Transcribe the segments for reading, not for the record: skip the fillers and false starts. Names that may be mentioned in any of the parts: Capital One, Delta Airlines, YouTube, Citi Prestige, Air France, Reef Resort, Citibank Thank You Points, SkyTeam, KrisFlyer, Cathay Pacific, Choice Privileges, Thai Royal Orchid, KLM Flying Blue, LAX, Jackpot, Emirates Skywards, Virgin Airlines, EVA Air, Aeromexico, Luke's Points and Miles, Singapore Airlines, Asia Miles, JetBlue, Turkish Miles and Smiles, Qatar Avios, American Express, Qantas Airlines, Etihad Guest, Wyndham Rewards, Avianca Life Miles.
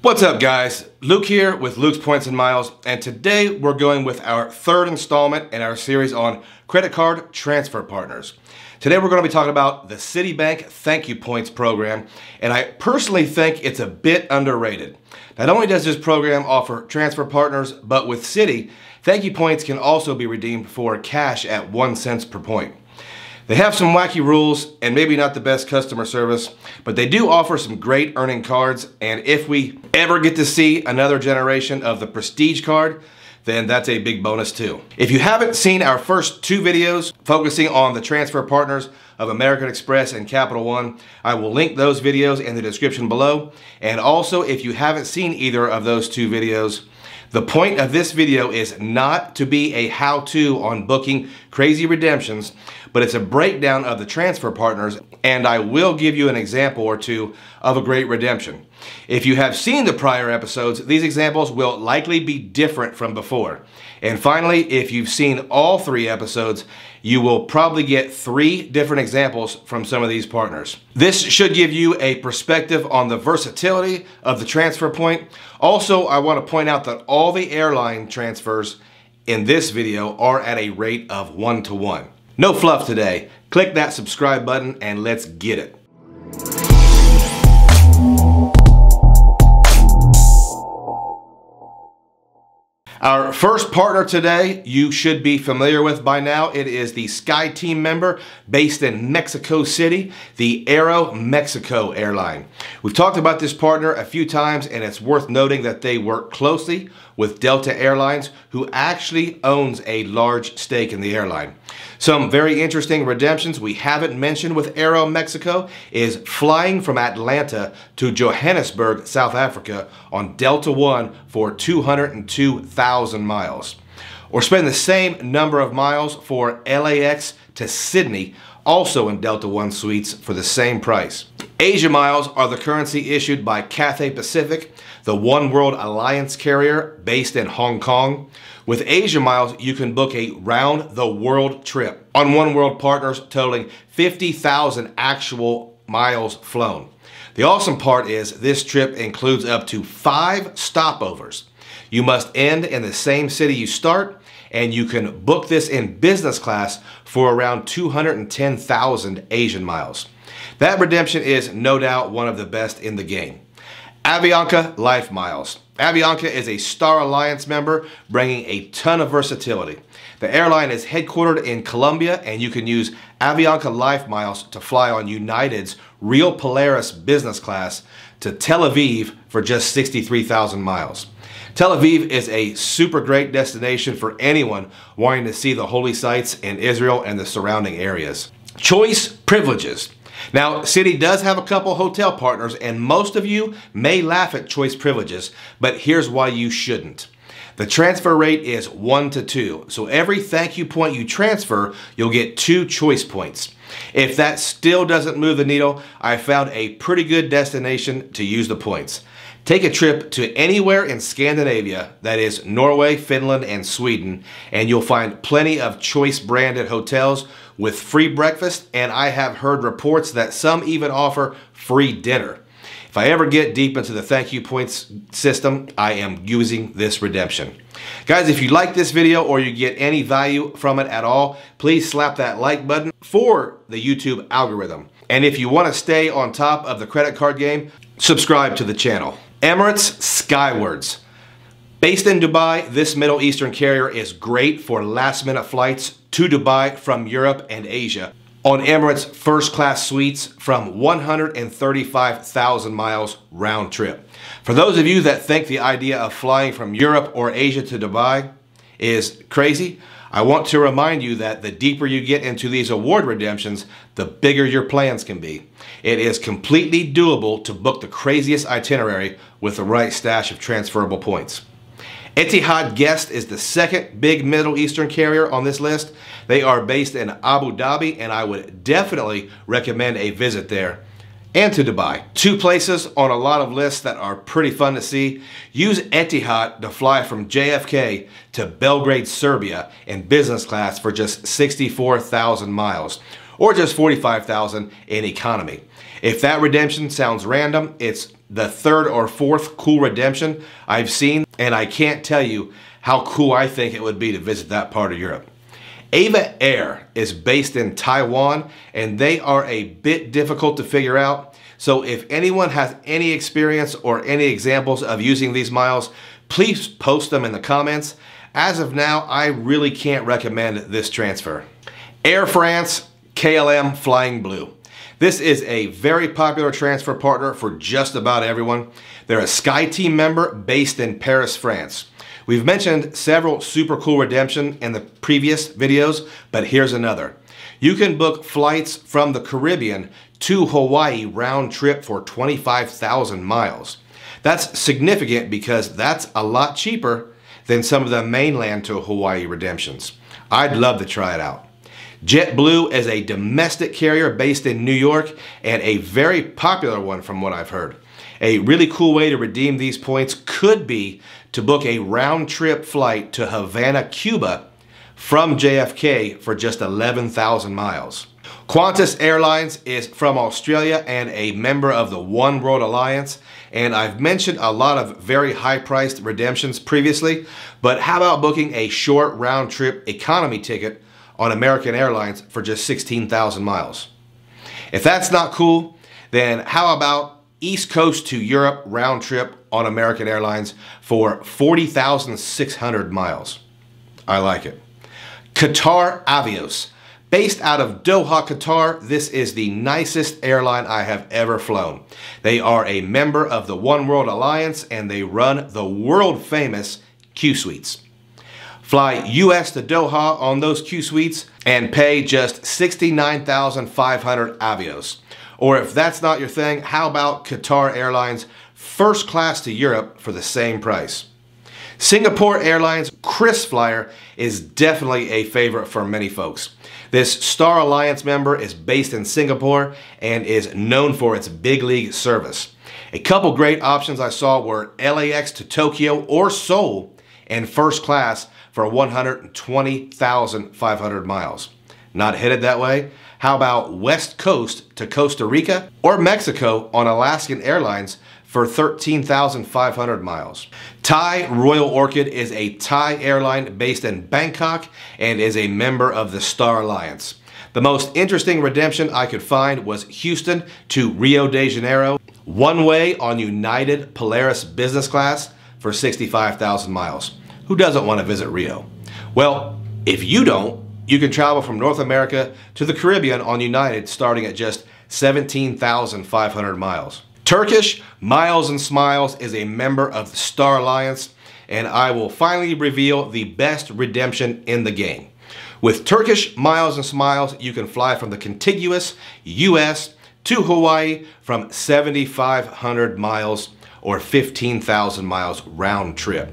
What's up guys, Luke here with Luke's Points and Miles, and today we're going with our third installment in our series on credit card transfer partners. Today we're going to be talking about the Citibank Thank You Points program, and I personally think it's a bit underrated. Not only does this program offer transfer partners, but with Citi, Thank You Points can also be redeemed for cash at 1 cent per point. They have some wacky rules and maybe not the best customer service, but they do offer some great earning cards, and if we ever get to see another generation of the Prestige card, then that's a big bonus too. If you haven't seen our first two videos focusing on the transfer partners of American Express and Capital One, I will link those videos in the description below. And also, if you haven't seen either of those two videos, the point of this video is not to be a how-to on booking crazy redemptions, but it's a breakdown of the transfer partners, and I will give you an example or two of a great redemption. If you have seen the prior episodes, these examples will likely be different from before. And finally, if you've seen all three episodes, you will probably get three different examples from some of these partners. This should give you a perspective on the versatility of the transfer point. Also, I want to point out that all the airline transfers in this video are at a rate of 1-to-1. No fluff today. Click that subscribe button and let's get it. Our first partner today, you should be familiar with by now. It is the SkyTeam member based in Mexico City, the Aeromexico airline. We've talked about this partner a few times, and it's worth noting that they work closely with Delta Airlines, who actually owns a large stake in the airline. Some very interesting redemptions we haven't mentioned with Aeromexico is flying from Atlanta to Johannesburg, South Africa on Delta One for 202,000 miles, or spend the same number of miles for LAX to Sydney, also in Delta One suites for the same price. Asia Miles are the currency issued by Cathay Pacific, the One World Alliance carrier based in Hong Kong. With Asia Miles, you can book a round-the-world trip on One World partners totaling 50,000 actual miles flown. The awesome part is this trip includes up to 5 stopovers. You must end in the same city you start, and you can book this in business class for around 210,000 Asian miles. That redemption is no doubt one of the best in the game. Avianca Life Miles. Avianca is a Star Alliance member, bringing a ton of versatility. The airline is headquartered in Colombia, and you can use Avianca Life Miles to fly on United's Real Polaris business class to Tel Aviv for just 63,000 miles. Tel Aviv is a super great destination for anyone wanting to see the holy sites in Israel and the surrounding areas. Choice Privileges. Now, Citi does have a couple hotel partners, and most of you may laugh at Choice Privileges, but here's why you shouldn't. The transfer rate is 1-to-2, so every thank you point you transfer, you'll get 2 choice points. If that still doesn't move the needle, I found a pretty good destination to use the points. Take a trip to anywhere in Scandinavia, that is Norway, Finland, and Sweden, and you'll find plenty of Choice branded hotels with free breakfast, and I have heard reports that some even offer free dinner. If I ever get deep into the thank you points system, I am using this redemption. Guys, if you like this video or you get any value from it at all, please slap that like button for the YouTube algorithm. And if you want to stay on top of the credit card game, subscribe to the channel. Emirates Skywards. Based in Dubai, this Middle Eastern carrier is great for last-minute flights to Dubai from Europe and Asia on Emirates first-class suites from 135,000 miles round trip. For those of you that think the idea of flying from Europe or Asia to Dubai is crazy, I want to remind you that the deeper you get into these award redemptions, the bigger your plans can be. It is completely doable to book the craziest itinerary with the right stash of transferable points. Etihad Guest is the second big Middle Eastern carrier on this list. They are based in Abu Dhabi, and I would definitely recommend a visit there and to Dubai. Two places on a lot of lists that are pretty fun to see. Use Etihad to fly from JFK to Belgrade, Serbia in business class for just 64,000 miles, or just 45,000 in economy. If that redemption sounds random, it's the third or fourth cool redemption I've seen, and I can't tell you how cool I think it would be to visit that part of Europe. EVA Air is based in Taiwan, and they are a bit difficult to figure out. So if anyone has any experience or any examples of using these miles, please post them in the comments. As of now, I really can't recommend this transfer. Air France, KLM Flying Blue. This is a very popular transfer partner for just about everyone. They're a SkyTeam member based in Paris, France. We've mentioned several super cool redemption in the previous videos, but here's another. You can book flights from the Caribbean to Hawaii round trip for 25,000 miles. That's significant because that's a lot cheaper than some of the mainland to Hawaii redemptions. I'd love to try it out. JetBlue is a domestic carrier based in New York and a very popular one from what I've heard. A really cool way to redeem these points could be to book a round trip flight to Havana, Cuba from JFK for just 11,000 miles. Qantas Airlines is from Australia and a member of the One World Alliance, and I've mentioned a lot of very high-priced redemptions previously, but how about booking a short round trip economy ticket on American Airlines for just 16,000 miles? If that's not cool, then how about East Coast to Europe round trip on American Airlines for 40,600 miles? I like it. Qatar Avios. Based out of Doha, Qatar, this is the nicest airline I have ever flown. They are a member of the One World Alliance and they run the world-famous Q Suites. Fly US to Doha on those Q Suites and pay just 69,500 Avios. Or if that's not your thing, how about Qatar Airlines first class to Europe for the same price? Singapore Airlines KrisFlyer is definitely a favorite for many folks. This Star Alliance member is based in Singapore and is known for its big league service. A couple great options I saw were LAX to Tokyo or Seoul and first class for 120,500 miles. Not headed that way? How about West Coast to Costa Rica or Mexico on Alaskan Airlines for 13,500 miles. Thai Royal Orchid is a Thai airline based in Bangkok and is a member of the Star Alliance. The most interesting redemption I could find was Houston to Rio de Janeiro, one way on United Polaris Business Class for 65,000 miles. Who doesn't want to visit Rio? Well, if you don't, you can travel from North America to the Caribbean on United starting at just 17,500 miles. Turkish Miles and Smiles is a member of the Star Alliance, and I will finally reveal the best redemption in the game. With Turkish Miles and Smiles, you can fly from the contiguous US to Hawaii from 7,500 miles or 15,000 miles round trip.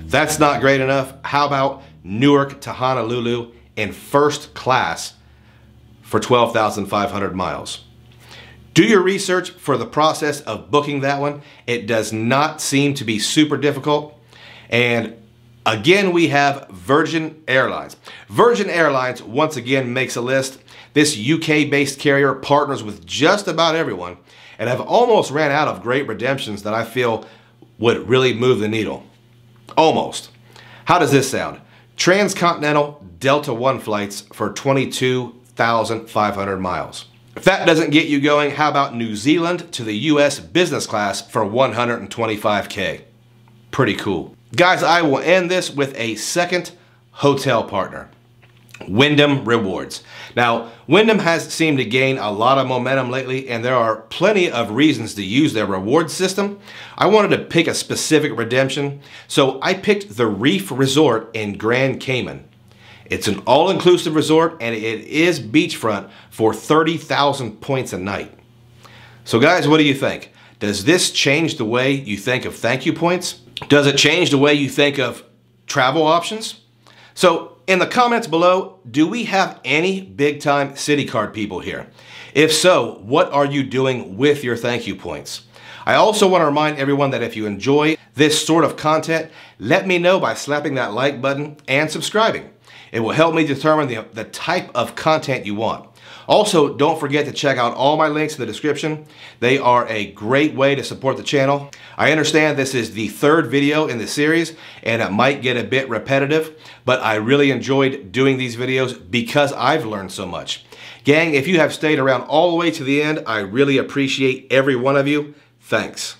If that's not great enough, how about Newark to Honolulu in first class for 12,500 miles? Do your research for the process of booking that one. It does not seem to be super difficult. And again, we have Virgin Airlines. Virgin Airlines once again makes a list. This UK-based carrier partners with just about everyone, and I've almost ran out of great redemptions that I feel would really move the needle. Almost. How does this sound? Transcontinental Delta One flights for 22,500 miles. If that doesn't get you going, how about New Zealand to the US business class for 125K? Pretty cool. Guys, I will end this with a second hotel partner, Wyndham Rewards. Now, Wyndham has seemed to gain a lot of momentum lately, and there are plenty of reasons to use their reward system. I wanted to pick a specific redemption, so I picked the Reef Resort in Grand Cayman. It's an all-inclusive resort and it is beachfront for 30,000 points a night. So guys, what do you think? Does this change the way you think of thank you points? Does it change the way you think of travel options? So in the comments below, do we have any big-time CityCard people here? If so, what are you doing with your thank you points? I also want to remind everyone that if you enjoy this sort of content, let me know by slapping that like button and subscribing. It will help me determine the type of content you want. Also, don't forget to check out all my links in the description. They are a great way to support the channel. I understand this is the third video in the series and it might get a bit repetitive, but I really enjoyed doing these videos because I've learned so much. Gang, if you have stayed around all the way to the end, I really appreciate every one of you. Thanks.